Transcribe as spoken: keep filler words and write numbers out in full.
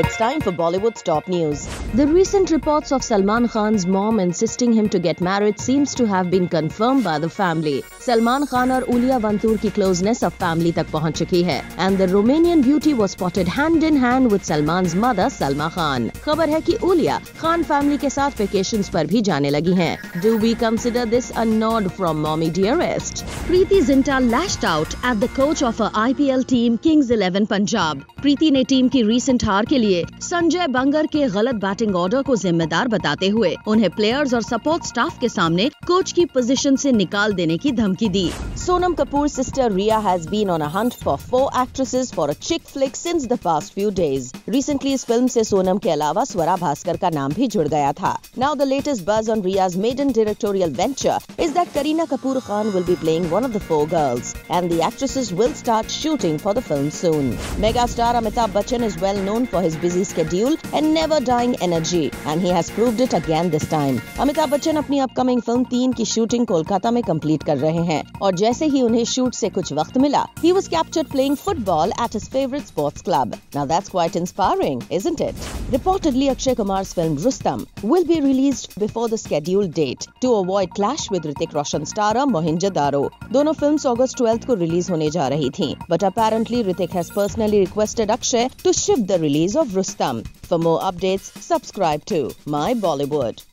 It's time for Bollywood's top news. The recent reports of Salman Khan's mom insisting him to get married seems to have been confirmed by the family. Salman Khan और Iulia Vantur की closeness अब family तक पहुंच चुकी है, and the Romanian beauty was spotted hand in hand with Salman's mother Salma Khan. खबर है कि Iulia Khan family के साथ vacations पर भी जाने लगी हैं. Do we consider this a nod from mommy dearest? Preity Zinta lashed out at the coach of her I P L team Kings eleven Punjab. Preity ने टीम की recent हार के लिए संजय बंगर के गलत बैटिंग ऑर्डर को जिम्मेदार बताते हुए उन्हें प्लेयर्स और सपोर्ट स्टाफ के सामने कोच की पोजीशन से निकाल देने की धमकी दी. Sonam Kapoor's sister Rhea has been on a hunt for four actresses for a chick flick since the past few days. Recently, इस फिल्म से सोनम के अलावा स्वरा भास्कर का नाम भी जुड़ गया था. Now the latest buzz on Rhea's maiden directorial venture is that Kareena Kapoor Khan will be playing one of the four girls, and the actresses will start shooting for the film soon. Mega star Amitabh Bachchan is well known for his busy schedule and never-dying energy, and he has proved it again this time. Amitabh Bachchan अपनी upcoming film तीन की shooting Kolkata में complete कर रहे हैं, और जैसे ही उन्हें shoot से कुछ वक्त मिला, he was captured playing football at his favorite sports club. Now that's quite inspiring, isn't it? Reportedly, Akshay Kumar's film Rustom will be released before the scheduled date to avoid clash with Ritik Roshan starer Mohenjo-Daro. दोनों films August twelfth को release होने जा रही थीं, but apparently Ritik has personally requested Akshay to shift the release of Rustam. For more updates, subscribe to My Bollywood.